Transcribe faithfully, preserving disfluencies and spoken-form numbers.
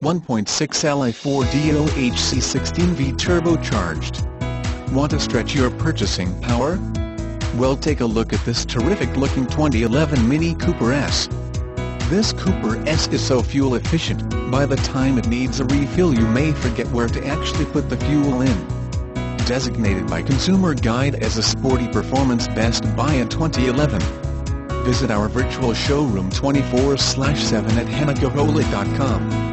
one point six L I four D O H C sixteen V turbocharged. Want to stretch your purchasing power? Well, take a look at this terrific looking twenty eleven Mini Cooper S. This Cooper S is so fuel efficient, by the time it needs a refill you may forget where to actually put the fuel in. Designated by Consumer Guide as a sporty performance best buy in twenty eleven. Visit our virtual showroom twenty-four seven at hennachevrolet dot com.